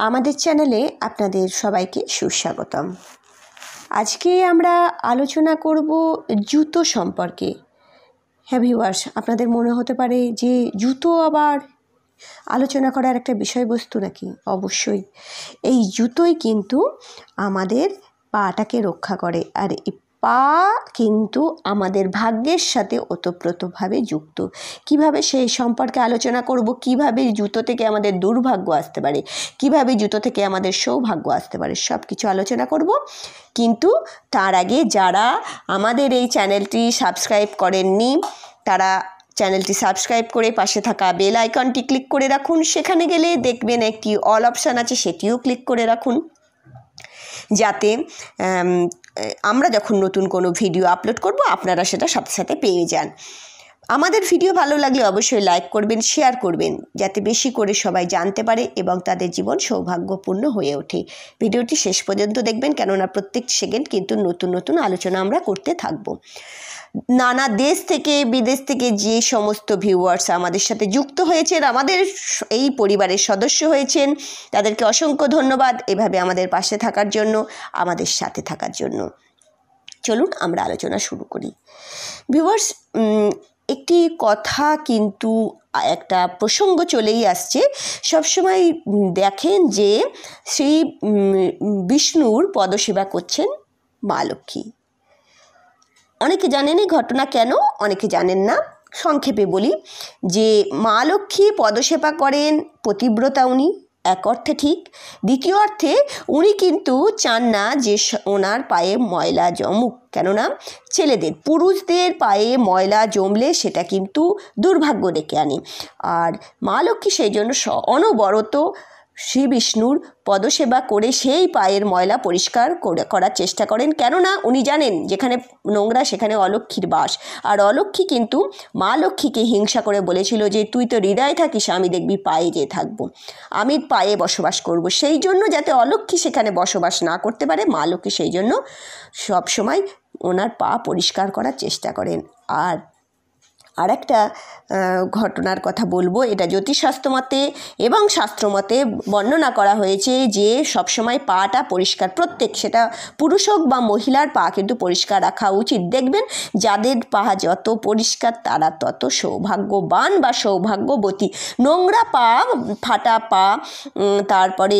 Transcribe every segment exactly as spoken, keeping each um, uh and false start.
आमादेर चैनेले आपनादेर सबाइके सुस्वागतम। आजके आमरा आलोचना करब जूतो सम्पर्के। हे भिउयार्स, आपनादेर मने होते पारे जे जूतो आबार आलोचना करार एकटा विषयबस्तु नाकि? अवश्यई एई जूतोई किन्तु आमादेर पाटाके रक्षा करे और पा किन्तु आमादेर भाग्येर साथे ओतप्रोतोभावे जुक्त। किभाबे सेई सम्पर्के आलोचना करब, किभाबे जूतो थेके आमादेर दुर्भाग्य आसते पारे, किभाबे जूतो थेके आमादेर सौभाग्य आसते पारे, सबकिछु आलोचना करब। किन्तु तार आगे जारा आमादेर एई चैनलटी सबस्क्राइब करेननि तारा चैनलटी सबस्क्राइब करे पाशे थाका बेल आइकनटी क्लिक करे राखुन। सेखाने गेले देखबेन एकटी अल अपशन आछे, सेटिओ क्लिक करे राखुन जाते आमरा जखन नतून कोनो भिडियो आपलोड करब आपनारा सेटा साथे साथे पेये जान। आमादेर भिडियो भालो लागले अवश्यई लाइक करबेन, शेयर करबेन जाते बेशी करे सबाई जानते पारे एबं तादेर जीवन सौभाग्यपूर्ण हये ओठे। भिडियोटी शेष पर्यन्त देखबेन, केनना प्रत्येक सेकेंड किन्तु नतून नतून आलोचना आमरा करते थाकब। नाना देश थेके विदेश थेके जे समस्त भिउयार्स आमादेर साथे जुक्त हयेछेन, आमादेर एई परिवारेर सदस्य हयेछेन, तादेरके असंख्य धन्यवाद एभाबे आमादेर पाशे थाकार जोन्नो, आमादेर साथे थाकार जोन्नो। चलुन आमरा आलोचना शुरू करी। भिउयार्स, একটি কথা কিন্তু একটা প্রসঙ্গ চলেই আসছে। সবসময় দেখেন যে শ্রী বিষ্ণুর পদসেবা করছেন মা লক্ষ্মী। অনেকে জানেন এই ঘটনা, কেন অনেকে জানেন না। সংক্ষেপে বলি যে মা লক্ষ্মী পদসেবা করেন, পতিব্রতা উনি এক অর্থে ঠিক, দ্বিতীয় অর্থে উনি কিন্তু চান না যে ওনার পায়ে ময়লা জমুক, কেননা ছেলেদের পুরুষদের পায়ে ময়লা জমলে সেটা কিন্তু দুর্ভাগ্য ডেকে আনে। আর মা লক্ষ্মী সেই জন্য অনবরত শ্রী বিষ্ণুর পদসেবা করে সেই পায়ের ময়লা পরিষ্কার করার চেষ্টা করেন, কেননা উনি জানেন যেখানে নোংরা সেখানে অলক্ষ্মীর বাস। আর অলক্ষ্মী কিন্তু মা লক্ষ্মীকে হিংসা করে বলেছিল যে তুই তো হৃদয়ে থাকিস, আমি দেখবি পায়ে যেয়ে থাকবো, আমি পায়ে বসবাস করব। সেই জন্য যাতে অলক্ষ্মী সেখানে বসবাস না করতে পারে, মা লক্ষ্মী সেই জন্য সবসময় ওনার পা পরিষ্কার করার চেষ্টা করেন। আর আরেকটা ঘটনার কথা বলবো, এটা জ্যোতিষশাস্ত্র মতে এবং শাস্ত্র মতে বর্ণনা করা হয়েছে যে সবসময় পাটা পরিষ্কার, প্রত্যেক সেটা পুরুষ হোক বা মহিলার পা কিন্তু পরিষ্কার রাখা উচিত। দেখবেন যাদের পা যত পরিষ্কার তারা তত সৌভাগ্যবান বা সৌভাগ্যবতী। নোংরা পা, ফাটা পা, তারপরে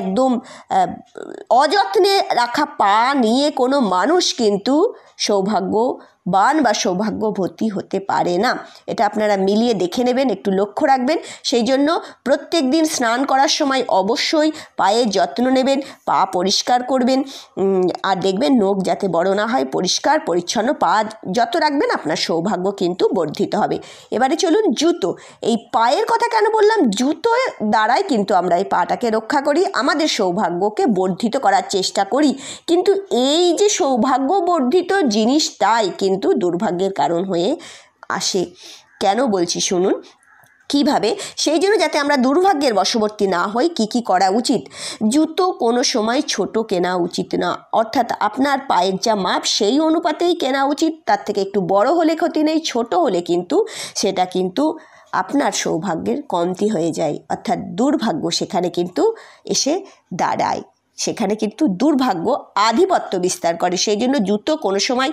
একদম অযত্নে রাখা পা নিয়ে কোনো মানুষ কিন্তু সৌভাগ্য বান বা সৌভাগ্যবতী হতে পারে না। এটা আপনারা মিলিয়ে দেখে নেবেন, একটু লক্ষ্য রাখবেন। সেই জন্য প্রত্যেক দিন স্নান করার সময় অবশ্যই পায়ের যত্ন নেবেন, পা পরিষ্কার করবেন। আর দেখবেন নখ যাতে বড় না হয়, পরিষ্কার পরিচ্ছন্ন পা যত রাখবেন আপনার সৌভাগ্য কিন্তু বর্ধিত হবে। এবারে চলুন জুতো, এই পায়ের কথা কেন বললাম? জুতোর দ্বারাই কিন্তু আমরা এই পাটাকে রক্ষা করি, আমাদের সৌভাগ্যকে বর্ধিত করার চেষ্টা করি। কিন্তু এই যে সৌভাগ্য বর্ধিত জিনিস তাই কিন্তু দুর্ভাগ্যের কারণ হয়ে আসে। কেন বলছি শুনুন কিভাবে। সেই জন্য যাতে আমরা দুর্ভাগ্যের বশবর্তী না হই কি কি করা উচিত। জুতো কোনো সময় ছোট কেনা উচিত না, অর্থাৎ আপনার পায়ের যা মাপ সেই অনুপাতেই কেনা উচিত। তার থেকে একটু বড় হলে ক্ষতি নেই, ছোট হলে কিন্তু সেটা কিন্তু আপনার সৌভাগ্যের কমতি হয়ে যায়, অর্থাৎ দুর্ভাগ্য সেখানে কিন্তু এসে দাঁড়ায়, সেখানে কিন্তু দুর্ভাগ্য আধিপত্য বিস্তার করে। সেই জন্য জুতো কোনো সময়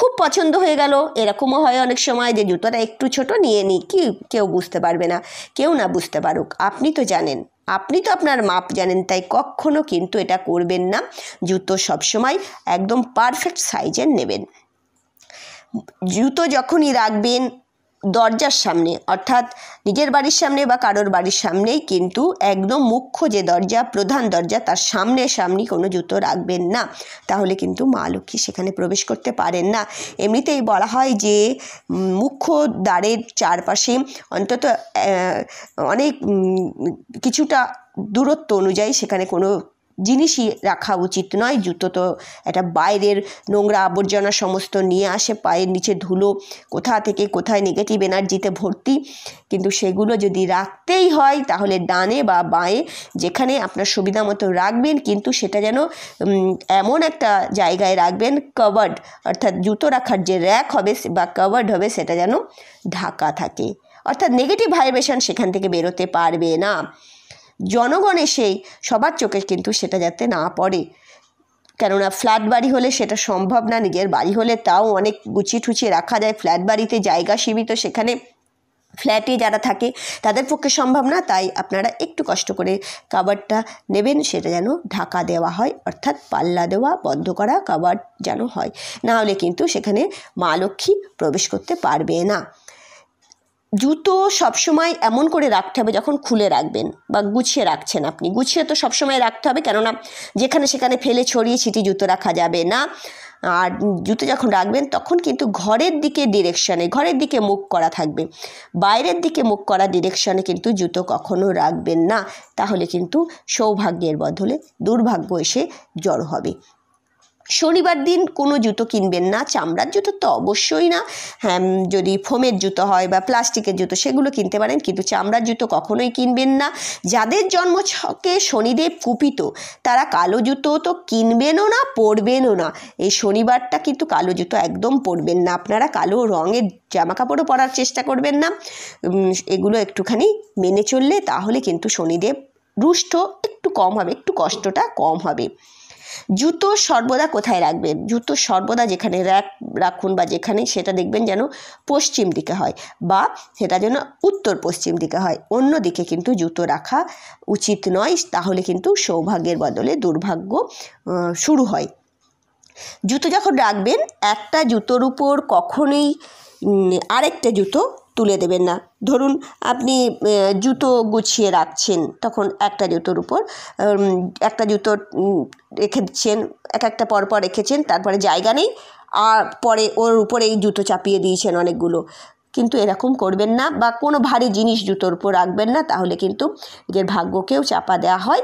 খুব পছন্দ হয়ে গেল, এরকমও হয় অনেক সময় যে জুতোটা একটু ছোট নিয়ে নিই, কি কেউ বুঝতে পারবে না, কেউ না বুঝতে পারুক, আপনি তো জানেন, আপনি তো আপনার মাপ জানেন, তাই কখনো কিন্তু এটা করবেন না। জুতো সবসময় একদম পারফেক্ট সাইজের নেবেন। জুতো যখনই রাখবেন দরজার সামনে, অর্থাৎ নিজের বাড়ির সামনে বা কারোর বাড়ির সামনেই কিন্তু একদম মুখ্য যে দরজা, প্রধান দরজা, তার সামনে সামনি কোনো জুতো রাখবেন না, তাহলে কিন্তু মা লক্ষ্মী সেখানে প্রবেশ করতে পারেন না। এমনিতেই বলা হয় যে মুখ্য দ্বারের চারপাশে অন্তত অনেক কিছুটা দূরত্ব অনুযায়ী সেখানে কোনো জিনিসই রাখা উচিত নয়। জুতো তো এটা বাইরের নোংরা আবর্জনা সমস্ত নিয়ে আসে, পায়ের নিচে ধুলো, কোথা থেকে কোথায় নেগেটিভ এনার্জিতে ভর্তি। কিন্তু সেগুলো যদি রাখতেই হয় তাহলে ডানে বা বাঁয়ে যেখানে আপনার সুবিধা মতো রাখবেন, কিন্তু সেটা যেন এমন একটা জায়গায় রাখবেন কভার্ড, অর্থাৎ জুতো রাখার যে র্যাক হবে বা কভার্ড হবে সেটা যেন ঢাকা থাকে, অর্থাৎ নেগেটিভ ভাইব্রেশন সেখান থেকে বেরোতে পারবে না। जनगणे से सबार चोखे किन्तु सेटा जाते ना पड़े क्योंकि फ्लैट बाड़ी होले सेटा सम्भव ना। निजेर बाड़ी होले ताओ अनेक गुछिए ठुछिए रखा जाए, फ्लैट बाड़ीते जायगा सीमित सेखाने फ्लैटे जारा थाके तादेर पक्षे सम्भव ना। ताई आपनारा एकटू कष्ट करे कभारटा नेबेन, सेटा जेन ढाका देवा हय अर्थात पाल्ला देवा बन्ध करा कभार जेन हय, ना होले किन्तु सेखाने मा लक्ष्मी प्रवेश करते पारबे ना। जूतो सब समय एमन करे राखते हबे जखन खुले राखबेन बा गुछिए राखछेन आपनि, गुछिए तो सब समय राखते हबे क्योंकि जेखाने सेखाने फेले छड़िए छिटी जूतो राखा जाबे ना। और जूतो जख रखबें तक क्योंकि घर दिखे डिरेक्शने घर दिखे मुख करा थकबे, बाहर दिखे मुख करा डिरेक्शने क्योंकि जूतो कखनो रखबें ना, ताहले किन्तु सौभाग्यर बदले दुर्भाग्य एसे जड़ हबे। शनिवार दिन कोनो जूतो किनबेन ना, चामड़ार जूतो तो अवश्यई ना। हाँ जदि फोमेर जूतो हय बा प्लास्टिकेर जूतो सेगुलो किनते पारेन, किन्तु चामड़ार जूतो कखनोई किनबेन ना। जादेर जन्मछके शनिदेव कुपित तारा कालो जूतो तो किनबेनও না পরবেনও না। এই শনিবারটা কিন্তু কালো জুতো একদম পরবেন না, আপনারা কালো রঙের জামা কাপড়ও পরার চেষ্টা করবেন না। এগুলো একটুখানি মেনে চললে তাহলে কিন্তু শনিদেব রুষ্ট একটু কম হবে, একটু কষ্টটা কম হবে। जूतो सर्वदा कोथाय राखबेन, जूतो सर्वदा जेखाने राखुन बा जेखाने सेटा देखबेन जेन पश्चिम दिके हय बा सेटा जेन उत्तर पश्चिम दिके हय, अन्य दिके किन्तु जूतो राखा उचित नय, ताहले किन्तु सौभाग्येर बदले दुर्भाग्य शुरू हय। जूतो जखन राखबेन एकटा जूतोर ऊपर कखनोई आरेकटा जूतो तुले देबेन ना। धरुन आपनी जूतो गुछिए राखछेन तखन एकटा जूतोर ऊपर एकटा जूतो रेखेछेन एक एकटा परपर रेखेछेन, तारपरे जायगा नेई आर परे ओर ऊपरेई जूतो चापिए दिएछेन अनेकगुलो, किन्तु एरकम करबेन ना। बा कोनो भारी जिनिस जूतोर ऊपर राखबेन ना, ताहले किन्तु निजेर भाग्यकेओ चापा देया हय।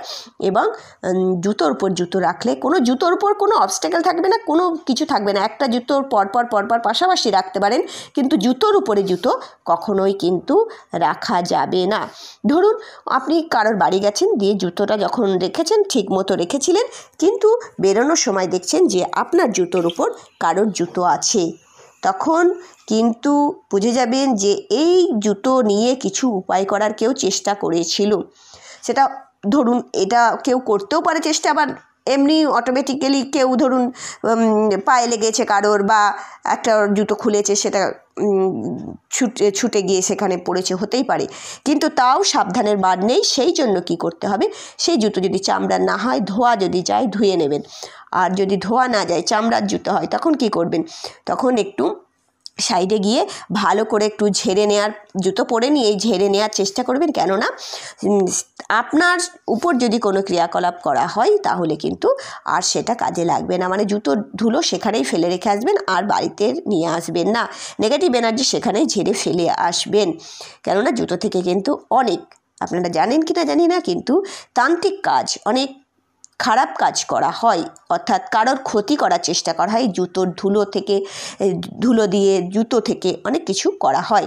एबं जूतोर ऊपर जूतो राखले कोनो जूतोर ऊपर कोनो अबस्टेकल थाकबे ना, कोनो किछु थाकबे ना, एकटा जूतोर परपर परपर पाशापाशि राखते पारेन, किन्तु जूतोर ऊपर जूतो कखनोई किन्तु राखा जाबे ना। धरुन आपनि कारोर बाड़ी गेछेन दिये जूतोटा जखन रेखेछेन ठीकमतो रेखेछिलेन, किन्तु बेरोनोर समय देखछेन जे आपनार जूतोर ऊपर कारोर जूतो आछे, तखन किन्तु बुझे जाबेन जे एई जूतो निये किछु उपाय करार केउ चेष्टा करेछिलो। सेटा धरुन एटा केउ करतेओ पारे चेष्टा, आबार एमनि अटोमेटिकली केउ धरुन पाये लेगेछे कारोर बा एकटा जूतो खुलेछे सेटा छुटे छुटे गिये सेखाने पड़ेछे होतेई पारे, किन्तु ताओ साबधानेर बार नेई। सेई जोन्नो कि करते हबे, सेई जूतो जदि चामड़ा ना हय धोया जदि जाय धुये नेबेन, और जदि धोया ना जाए चामड़ार जूतो हय तखन कि करबेन, तखन एकटू साइडे गिये भालो करे एकटू झेड़े नेयार जूतो परे निये झेड़े नेयार चेष्टा करबेन, केनना आपनार ऊपर जदि कोनो क्रियाकलाप करा हय ताहले किन्तु आर सेटा काजे लागबे ना, माने जूतो धुलो सेखानेई फेले रेखे आसबेन आर बाड़ीते निये आसबेन ना। नेगेटिव एनार्जी सेखानेई झेड़े फेले आसबेन, केनना जूतो थेके किन्तु अनेक आपनारा जानेन किना जानि ना किन्तु तांत्रिक काज अनेक खराब काज करा हय, अर्थात कारोर क्षति करार चेष्टा करा हय जूतोर धुलो थेके, धुलो दिये जूतो थेके अनेक किछु करा हय।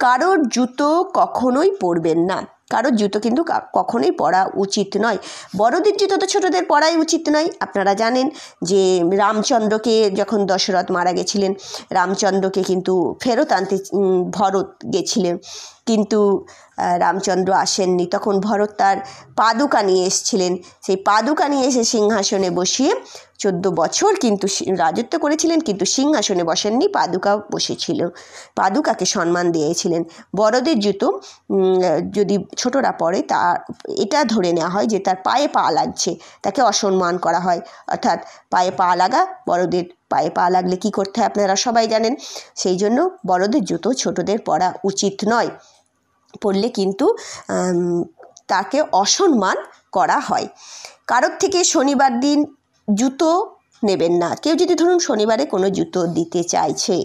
कारोर जूतो कखनोई पड़बेन ना, कारोर जूतो किन्तु कखनोई पड़ा उचित नय, बड़ोदेर जूतो तो छोटोदेर पड़ाई उचित नय। आपनारा जानेन जे रामचंद्रके जखन दशरथ मारा गेछिलेन, रामचंद्रके किन्तु फेरत आनते भरत गेछिलेन, किन्तु रामचंद्र आसेननि, तखन भरत तार पादुका निये एसेछिलेन, सेई पादुका निये एसे सिंहासने बसिए चौदो बछर किन्तु राजत्व करेछिलेन, किन्तु सिंहासने बसेननि, पादुका बसेछिल, पादुकाके सम्मान दिएछिलेन। बड़ोदेर जूतो जदि छोटोरा पड़े तार एटा धरे नेওয়া হয় যে তার পায়ে পা লাগছে, তাকে অসম্মান করা হয়, অর্থাৎ পায়ে পা লাগা। বড়দের পায়ে পা লাগলে কি করতে হয় আপনারা সবাই জানেন, সেই জন্য বড়দের জুতো ছোটদের পরা উচিত নয়, পড়লে কিন্তু তাকে অসম্মান করা হয়। কারোর থেকে শনিবার দিন জুতো নেবেন না, কেউ যদি ধরুন শনিবারে কোনো জুতো দিতে চাইছে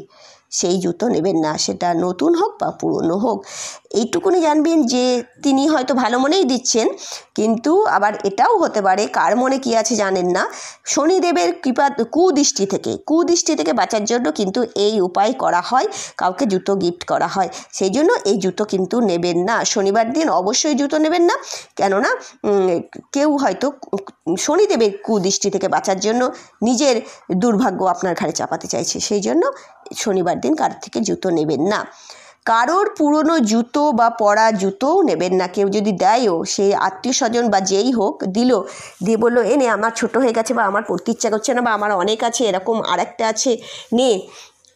সেই জুতো নেবেন না, সেটা নতুন হোক বা পুরনো হোক। এইটুকুনি জানবেন যে তিনি হয়তো ভালো মনেই দিচ্ছেন, কিন্তু আবার এটাও হতে পারে কার মনে কী আছে জানেন না। শনিদেবের কৃপা কুদৃষ্টি থেকে কুদৃষ্টি থেকে বাঁচার জন্য কিন্তু এই উপায় করা হয়, কাউকে জুতো গিফট করা হয়, সেই জন্য এই জুতো কিন্তু নেবেন না। শনিবার দিন অবশ্যই জুতো নেবেন না, কেননা কেউ হয়তো শনিদেবের কুদৃষ্টি থেকে বাঁচার জন্য নিজের দুর্ভাগ্য আপনার ঘাড়ে চাপাতে চাইছে, সেই জন্য শনিবার दिन कार थेके जूतो नेबेन ना। কারোর পুরনো জুতো বা পরা জুতোও নেবেন না। কেউ যদি দেয়ও, সেই আত্মীয় স্বজন বা যেই হোক দিল, দিয়ে বললো এ নে, আমার ছোটো হয়ে গেছে বা আমার পড়তে ইচ্ছা করছে না বা আমার অনেক আছে, এরকম আর একটা আছে নে,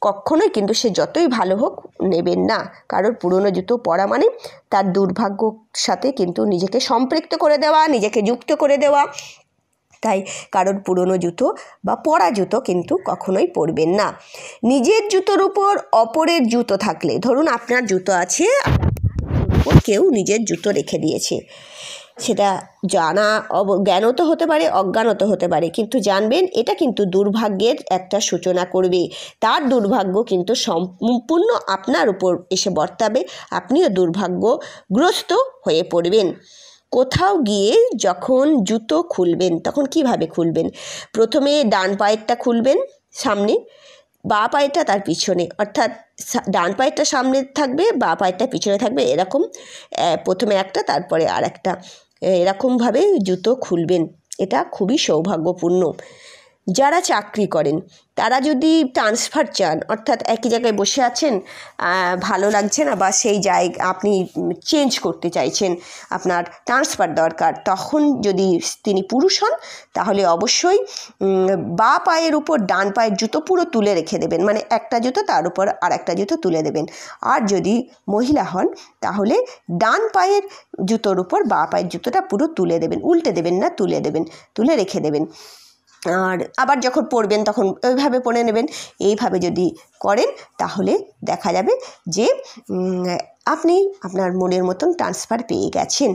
কখনোই কিন্তু সে যতই ভালো হোক নেবেন না। কারোর পুরনো জুতো পরা মানে তার দুর্ভাগ্যর সাথে কিন্তু নিজেকে সম্পৃক্ত করে দেওয়া, নিজেকে যুক্ত করে দেওয়া। তাই কারোর পুরনো জুতো বা পরা জুতো কিন্তু কখনোই পরবেন না। নিজের জুতোর উপর অপরের জুতো থাকলে, ধরুন আপনার জুতো আছে, আপনার কেউ নিজের জুতো রেখে দিয়েছে, সেটা জানা অব জ্ঞানত হতে পারে, অজ্ঞানত হতে পারে, কিন্তু জানবেন এটা কিন্তু দুর্ভাগ্যের একটা সূচনা করবে। তার দুর্ভাগ্য কিন্তু সম্পূর্ণ আপনার উপর এসে বর্তাবে, আপনিও দুর্ভাগ্যগ্রস্ত হয়ে পড়বেন। কোথাও গিয়ে যখন জুতো খুলবেন তখন কিভাবে খুলবেন? প্রথমে ডান পায়েরটা খুলবেন সামনে, বাঁ পায়েরটা তার পিছনে, অর্থাৎ ডান পায়েরটা সামনে থাকবে, বাঁ পায়েরটা পিছনে থাকবে, এরকম প্রথমে একটা তারপরে আর একটা, এরকমভাবে জুতো খুলবেন। এটা খুবই সৌভাগ্যপূর্ণ। যারা চাকরি করেন তারা যদি ট্রান্সফার চান, অর্থাৎ একই জায়গায় বসে আছেন, ভালো লাগছে না বা সেই জায়গা আপনি চেঞ্জ করতে চাইছেন, আপনার ট্রান্সফার দরকার, তখন যদি তিনি পুরুষ হন তাহলে অবশ্যই বাঁ পায়ের উপর ডান পায়ের জুতো পুরো তুলে রেখে দেবেন, মানে একটা জুতো তার উপর আর একটা জুতো তুলে দেবেন। আর যদি মহিলা হন তাহলে ডান পায়ের জুতোর উপর বাঁ পায়ের জুতোটা পুরো তুলে দেবেন, উল্টে দেবেন না, তুলে দেবেন, তুলে রেখে দেবেন। আর আবার যখন পড়বেন তখন ওইভাবে পড়ে নেবেন। এইভাবে যদি করেন তাহলে দেখা যাবে যে আপনি আপনার মনের মতন ট্রান্সফার পেয়ে গেছেন।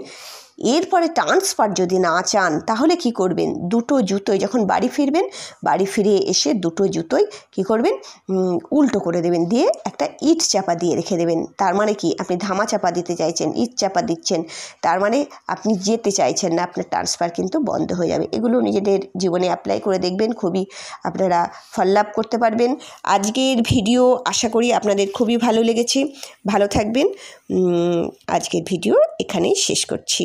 এরপরে ট্রান্সফার যদি না চান তাহলে কি করবেন? দুটো জুতোই যখন বাড়ি ফিরবেন, বাড়ি ফিরে এসে দুটো জুতোই কি করবেন? উল্টো করে দেবেন, দিয়ে একটা ইট চাপা দিয়ে রেখে দেবেন। তার মানে কি? আপনি ধামা চাপা দিতে চাইছেন, ইট চাপা দিচ্ছেন, তার মানে আপনি যেতে চাইছেন না, আপনার ট্রান্সফার কিন্তু বন্ধ হয়ে যাবে। এগুলো নিজেদের জীবনে অ্যাপ্লাই করে দেখবেন, খুবই আপনারা ফললাভ করতে পারবেন। আজকের ভিডিও আশা করি আপনাদের খুবই ভালো লেগেছে। ভালো থাকবেন। আজকের ভিডিও এখানেই শেষ করছি।